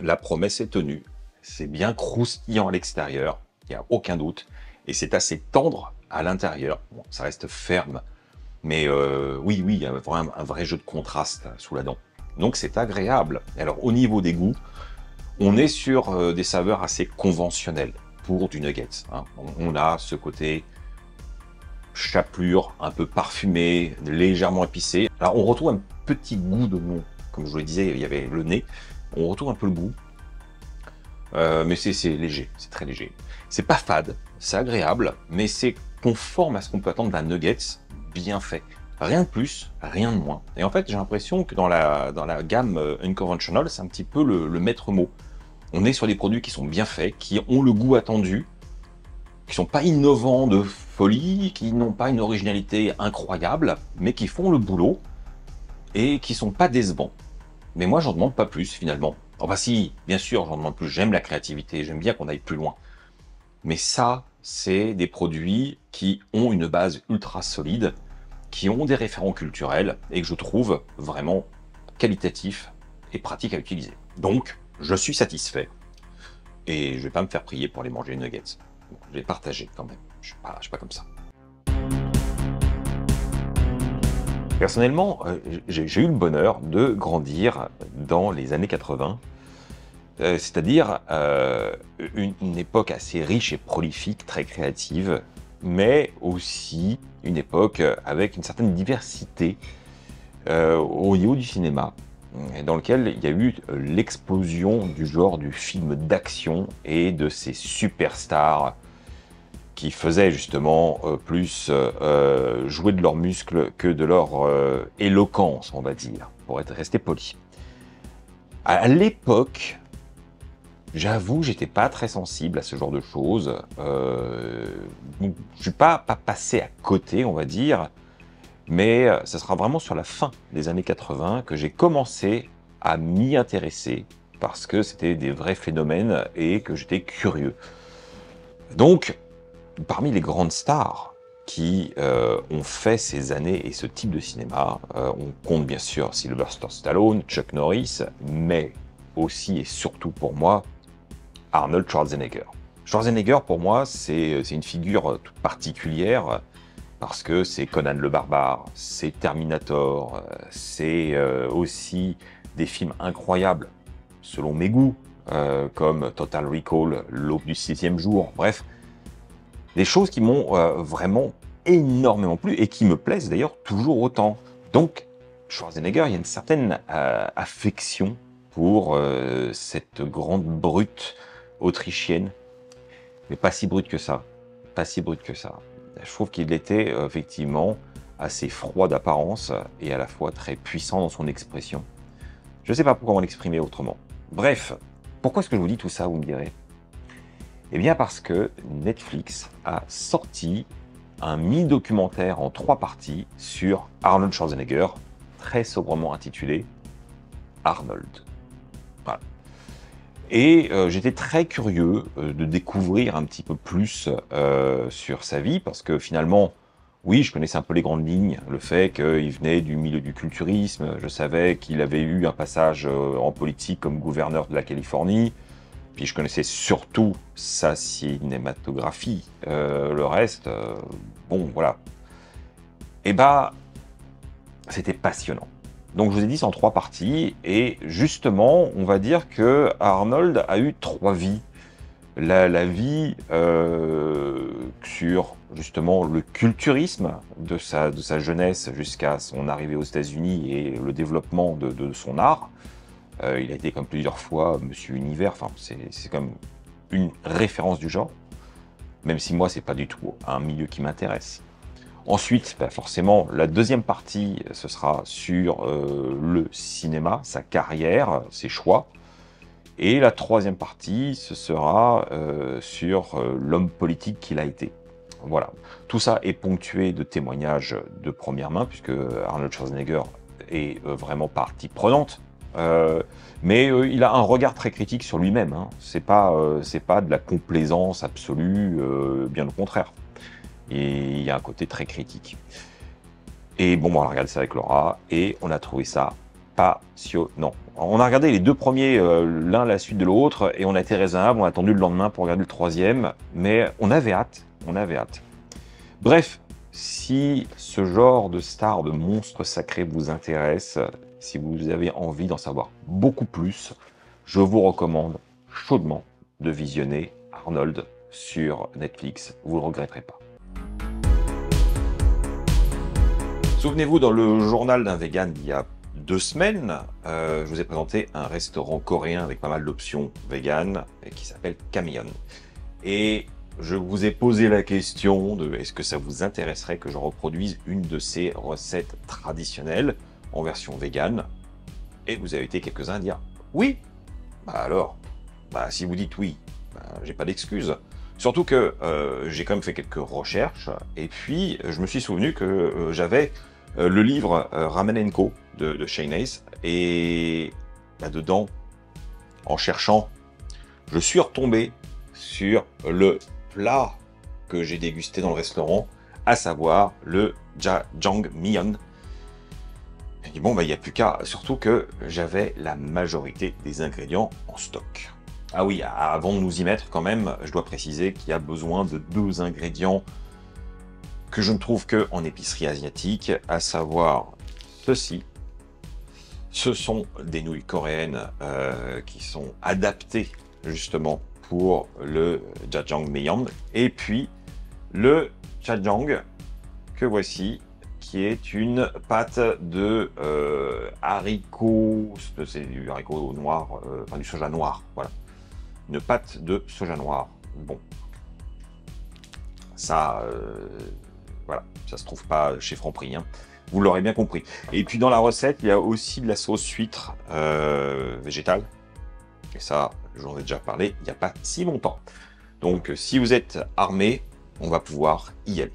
la promesse est tenue. C'est bien croustillant à l'extérieur, il n'y a aucun doute. Et c'est assez tendre à l'intérieur. Bon, ça reste ferme. Mais euh, oui, oui, il y a vraiment un vrai jeu de contraste sous la dent. Donc c'est agréable. Alors au niveau des goûts, on est sur euh, des saveurs assez conventionnelles pour du nugget. Hein. On, on a ce côté chapelure, un peu parfumé, légèrement épicé. Alors on retrouve un petit goût d'oignon. Comme je vous le disais, il y avait le nez. On retrouve un peu le goût. Euh, mais c'est léger, c'est très léger. C'est pas fade, c'est agréable, mais c'est conforme à ce qu'on peut attendre d'un nugget bien fait. Rien de plus, rien de moins. Et en fait, j'ai l'impression que dans la, dans la gamme Unconventional, c'est un petit peu le, le maître mot. On est sur des produits qui sont bien faits, qui ont le goût attendu, qui sont pas innovants de folie, qui n'ont pas une originalité incroyable, mais qui font le boulot et qui sont pas décevants. Mais moi, j'en demande pas plus finalement. Oh bah si, bien sûr, j'en demande plus, j'aime la créativité, j'aime bien qu'on aille plus loin. Mais ça, c'est des produits qui ont une base ultra solide, qui ont des référents culturels et que je trouve vraiment qualitatifs et pratiques à utiliser. Donc, je suis satisfait et je vais pas me faire prier pour aller manger les nuggets. Bon, je vais partager quand même, je suis pas, je suis pas comme ça. Personnellement, j'ai eu le bonheur de grandir dans les années quatre-vingt, c'est-à-dire une époque assez riche et prolifique, très créative, mais aussi une époque avec une certaine diversité au niveau du cinéma, dans lequel il y a eu l'explosion du genre du film d'action et de ses superstars qui faisaient justement euh, plus euh, jouer de leurs muscles que de leur euh, éloquence, on va dire, pour être resté poli. À l'époque, j'avoue, j'étais pas très sensible à ce genre de choses. Euh, je suis pas, pas passé à côté, on va dire, mais ce sera vraiment sur la fin des années quatre-vingt que j'ai commencé à m'y intéresser parce que c'était des vrais phénomènes et que j'étais curieux. Donc, parmi les grandes stars qui euh, ont fait ces années et ce type de cinéma, euh, on compte bien sûr Sylvester Stallone, Chuck Norris, mais aussi et surtout pour moi, Arnold Schwarzenegger. Schwarzenegger, pour moi, c'est une figure toute particulière parce que c'est Conan le Barbare, c'est Terminator, c'est euh, aussi des films incroyables selon mes goûts, euh, comme Total Recall, L'aube du sixième jour, bref. Des choses qui m'ont euh, vraiment énormément plu et qui me plaisent d'ailleurs toujours autant. Donc, Schwarzenegger, il y a une certaine euh, affection pour euh, cette grande brute autrichienne, mais pas si brute que ça, pas si brute que ça. Je trouve qu'il était euh, effectivement assez froid d'apparence et à la fois très puissant dans son expression. Je ne sais pas pourquoi l'exprimer autrement. Bref, pourquoi est-ce que je vous dis tout ça, vous me direz? Eh bien parce que Netflix a sorti un mini-documentaire en trois parties sur Arnold Schwarzenegger, très sobrement intitulé « Arnold ». Voilà. Et euh, j'étais très curieux euh, de découvrir un petit peu plus euh, sur sa vie, parce que finalement, oui, je connaissais un peu les grandes lignes, le fait qu'il venait du milieu du culturisme, je savais qu'il avait eu un passage euh, en politique comme gouverneur de la Californie, puis je connaissais surtout sa cinématographie, euh, le reste, euh, bon voilà. Et bah, c'était passionnant. Donc je vous ai dit, c'est en trois parties, et justement, on va dire que Arnold a eu trois vies. La, la vie euh, sur justement le culturisme de sa, de sa jeunesse jusqu'à son arrivée aux États-Unis et le développement de, de son art. Euh, il a été comme plusieurs fois Monsieur Univers, enfin c'est comme une référence du genre. même si moi, c'est pas du tout un milieu qui m'intéresse. Ensuite, ben forcément, la deuxième partie, ce sera sur euh, le cinéma, sa carrière, ses choix. Et la troisième partie, ce sera euh, sur euh, l'homme politique qu'il a été. Voilà. Tout ça est ponctué de témoignages de première main, puisque Arnold Schwarzenegger est euh, vraiment partie prenante. Euh, mais euh, il a un regard très critique sur lui-même, hein. C'est pas, euh, c'est pas de la complaisance absolue, euh, bien au contraire. Et il y a un côté très critique. Et bon, on a regardé ça avec Laura et on a trouvé ça passionnant. On a regardé les deux premiers, euh, l'un à la suite de l'autre, et on a été raisonnable, on a attendu le lendemain pour regarder le troisième, mais on avait hâte, on avait hâte. Bref, si ce genre de star, de monstre sacré vous intéresse, si vous avez envie d'en savoir beaucoup plus, je vous recommande chaudement de visionner Arnold sur Netflix. Vous ne le regretterez pas. Souvenez-vous, dans le journal d'un vegan il y a deux semaines, euh, je vous ai présenté un restaurant coréen avec pas mal d'options vegan qui s'appelle Camion. Et je vous ai posé la question de est-ce que ça vous intéresserait que je reproduise une de ces recettes traditionnelles en version vegan, et vous avez été quelques-uns à dire oui. Bah alors, bah si vous dites oui, bah, j'ai pas d'excuse. Surtout que euh, j'ai quand même fait quelques recherches, et puis je me suis souvenu que euh, j'avais euh, le livre euh, Ramen and Co de, de Shane Hayes, et là-dedans, en cherchant, je suis retombé sur le plat que j'ai dégusté dans le restaurant, à savoir le jajangmyeon. J'ai dit bon, bah il n'y a plus qu'à, surtout que j'avais la majorité des ingrédients en stock. Ah oui, avant de nous y mettre quand même, je dois préciser qu'il y a besoin de deux ingrédients que je ne trouve qu'en épicerie asiatique, à savoir ceci. Ce sont des nouilles coréennes euh, qui sont adaptées justement pour le jajangmyeon, et puis le jajang que voici, qui est une pâte de euh, haricots, c'est du haricot noir, euh, enfin du soja noir, voilà. Une pâte de soja noir. Bon, ça, euh, voilà, ça se trouve pas chez Franprix, hein. Vous l'aurez bien compris. Et puis dans la recette, il y a aussi de la sauce huître euh, végétale. Et ça, j'en ai déjà parlé il n'y a pas si longtemps. Donc, si vous êtes armé, on va pouvoir y aller.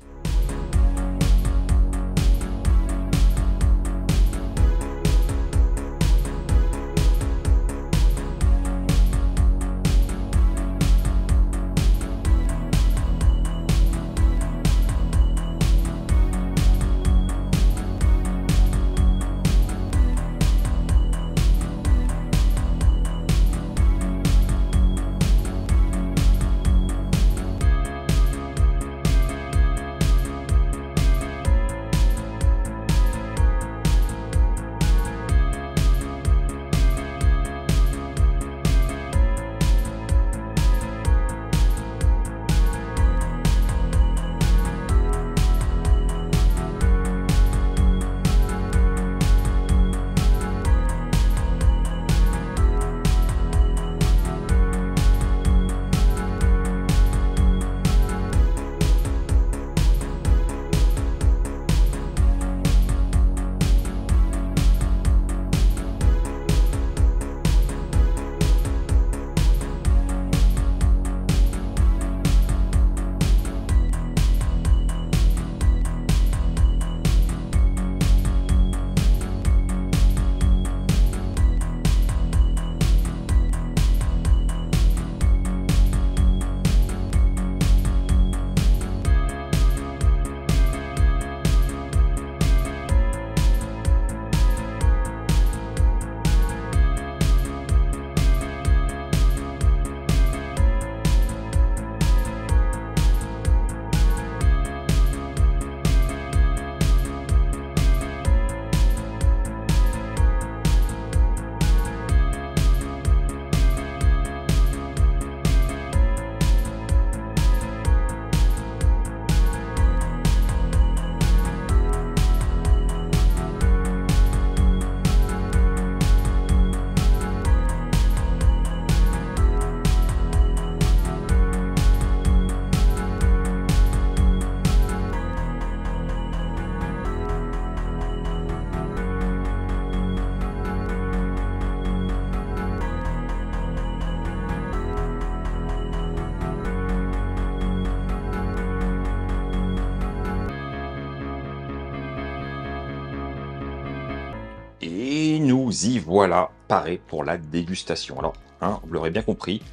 vous y voilà paré pour la dégustation. Alors, hein, vous l'aurez bien compris,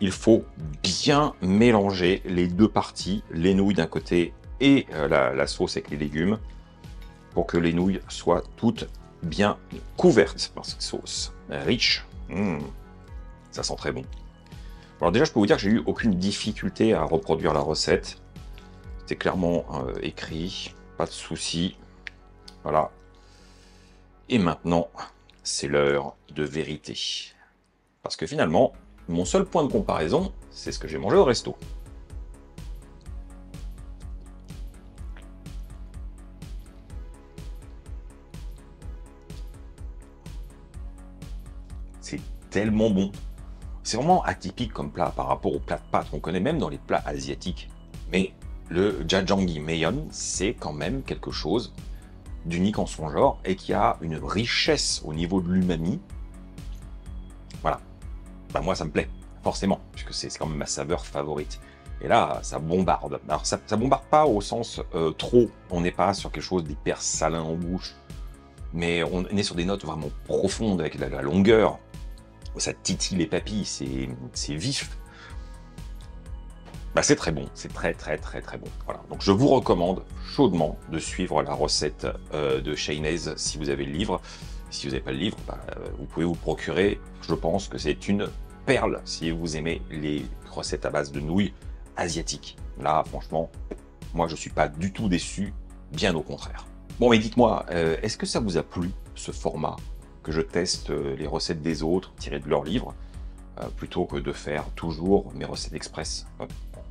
il faut bien mélanger les deux parties, les nouilles d'un côté et la, la sauce avec les légumes, pour que les nouilles soient toutes bien couvertes par cette sauce riche. Mmh, ça sent très bon. Alors déjà, je peux vous dire que j'ai eu aucune difficulté à reproduire la recette. C'était clairement euh, écrit, pas de souci. Voilà. Et maintenant, c'est l'heure de vérité. Parce que finalement, mon seul point de comparaison, c'est ce que j'ai mangé au resto. C'est tellement bon. C'est vraiment atypique comme plat par rapport aux plats de pâtes qu'on connaît même dans les plats asiatiques. Mais le jjajangmyeon, c'est quand même quelque chose d'unique en son genre et qui a une richesse au niveau de l'umami. Voilà. Ben moi, ça me plaît, forcément, puisque c'est quand même ma saveur favorite. Et là, ça bombarde. Alors, ça, ça bombarde pas au sens euh, trop. On n'est pas sur quelque chose d'hyper salin en bouche, mais on est sur des notes vraiment profondes avec la, la longueur. Ça titille les papilles, c'est vif. Bah, c'est très bon, c'est très très très très bon. Voilà. Donc je vous recommande chaudement de suivre la recette euh, de Chaynez si vous avez le livre. Si vous n'avez pas le livre, bah, vous pouvez vous procurer. Je pense que c'est une perle si vous aimez les recettes à base de nouilles asiatiques. Là, franchement, moi je suis pas du tout déçu, bien au contraire. Bon, mais dites-moi, est-ce euh, que ça vous a plu ce format ? Que je teste les recettes des autres tirées de leurs livres euh, plutôt que de faire toujours mes recettes express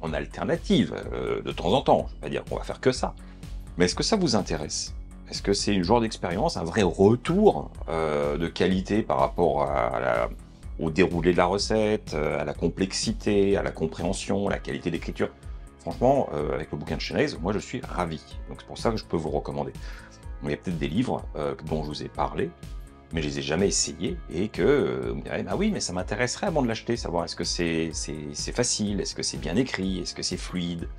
en alternative euh, de temps en temps. Je vais pas dire qu'on va faire que ça, mais est-ce que ça vous intéresse? Est-ce que c'est une genre d'expérience, un vrai retour euh, de qualité par rapport à la, au déroulé de la recette, à la complexité, à la compréhension, à la qualité d'écriture? Franchement, euh, avec le bouquin de Chaynez, moi je suis ravi. Donc c'est pour ça que je peux vous recommander. Il y a peut-être des livres euh, dont je vous ai parlé, mais je les ai jamais essayés et que euh, vous me direz, bah oui, mais ça m'intéresserait avant de l'acheter, savoir est-ce que c'est c'est, c'est facile, est-ce que c'est bien écrit, est-ce que c'est fluide.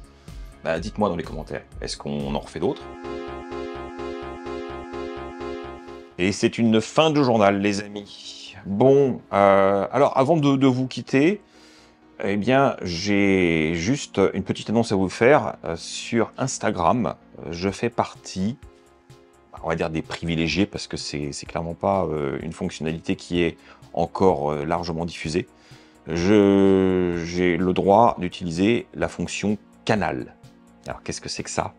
Bah, dites-moi dans les commentaires, est-ce qu'on en refait d'autres? Et c'est une fin de journal, les amis. Bon, euh, alors avant de, de vous quitter, eh bien, j'ai juste une petite annonce à vous faire. Euh, sur Instagram, je fais partie, on va dire, des privilégiés, parce que c'est clairement pas euh, une fonctionnalité qui est encore euh, largement diffusée. J'ai le droit d'utiliser la fonction canal. Alors qu'est-ce que c'est que ça?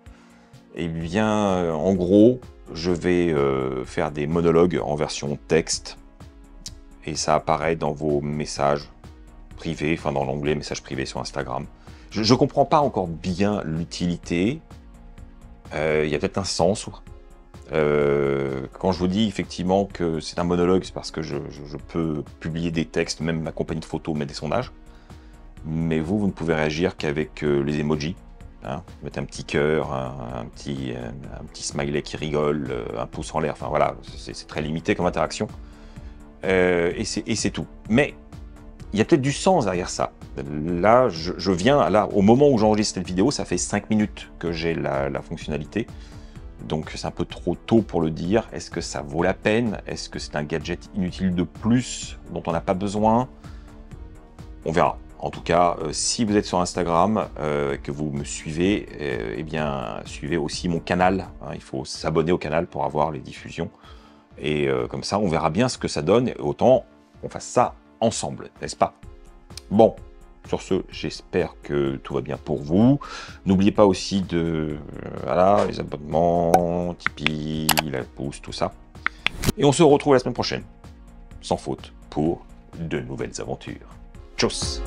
Eh bien, euh, en gros, je vais euh, faire des monologues en version texte, et ça apparaît dans vos messages privés, enfin dans l'onglet messages privés sur Instagram. Je ne comprends pas encore bien l'utilité. Il euh, y a peut-être un sens où... Euh, quand je vous dis effectivement que c'est un monologue, c'est parce que je, je, je peux publier des textes, même ma compagnie de photos met des sondages. Mais vous, vous ne pouvez réagir qu'avec euh, les emojis. Hein. Vous mettez un petit cœur, un, un, petit, un, un petit smiley qui rigole, un pouce en l'air. Enfin voilà, c'est très limité comme interaction. Euh, et c'est tout. Mais il y a peut-être du sens derrière ça. Là, je, je viens, là, au moment où j'enregistre cette vidéo, ça fait cinq minutes que j'ai la, la fonctionnalité. Donc c'est un peu trop tôt pour le dire. Est-ce que ça vaut la peine? Est-ce que c'est un gadget inutile de plus dont on n'a pas besoin? On verra. En tout cas, euh, si vous êtes sur Instagram, euh, que vous me suivez, euh, eh bien suivez aussi mon canal. Hein, il faut s'abonner au canal pour avoir les diffusions. Et euh, comme ça, on verra bien ce que ça donne. Et autant qu'on fasse ça ensemble, n'est-ce pas? Bon. Sur ce, j'espère que tout va bien pour vous. N'oubliez pas aussi de... Voilà, les abonnements, Tipeee, la pouce, tout ça. Et on se retrouve la semaine prochaine, sans faute, pour de nouvelles aventures. Tchuss!